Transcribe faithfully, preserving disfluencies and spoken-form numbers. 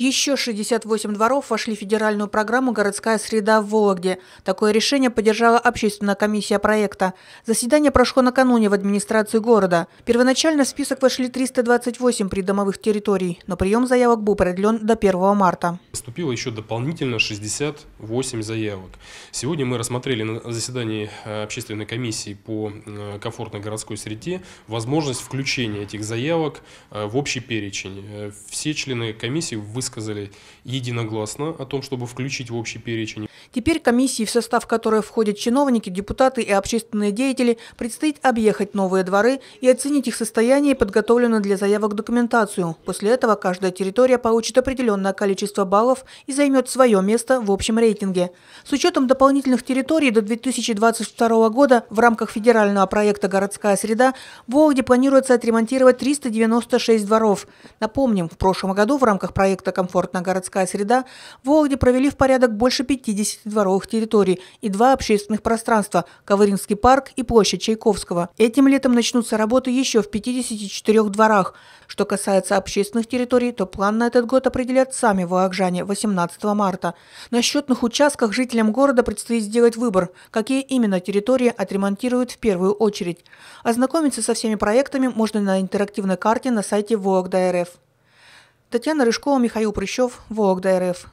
Еще шестьдесят восемь дворов вошли в федеральную программу «Городская среда» в Вологде. Такое решение поддержала общественная комиссия проекта. Заседание прошло накануне в администрации города. Первоначально в список вошли триста двадцать восемь придомовых территорий, но прием заявок был продлен до первого марта. Поступило еще дополнительно шестьдесят восемь заявок. Сегодня мы рассмотрели на заседании общественной комиссии по комфортной городской среде возможность включения этих заявок в общий перечень. Все члены комиссии высказали сказали единогласно о том, чтобы включить в общий перечень. Теперь комиссии, в состав которой входят чиновники, депутаты и общественные деятели, предстоит объехать новые дворы и оценить их состояние и подготовленную для заявок документацию. После этого каждая территория получит определенное количество баллов и займет свое место в общем рейтинге. С учетом дополнительных территорий до две тысячи двадцать второго года в рамках федерального проекта «Городская среда» в Вологде планируется отремонтировать триста девяносто шесть дворов. Напомним, в прошлом году в рамках проекта «Комфортная городская среда» в Вологде провели в порядок больше пятидесяти дворовых территорий и два общественных пространства – Ковыринский парк и площадь Чайковского. Этим летом начнутся работы еще в пятидесяти четырёх дворах. Что касается общественных территорий, то план на этот год определят сами вологжане восемнадцатого марта. На счетных участках жителям города предстоит сделать выбор, какие именно территории отремонтируют в первую очередь. Ознакомиться со всеми проектами можно на интерактивной карте на сайте Вологда точка эр эф. Татьяна Рыжкова, Михаил Прыщев, Вологда точка эр эф.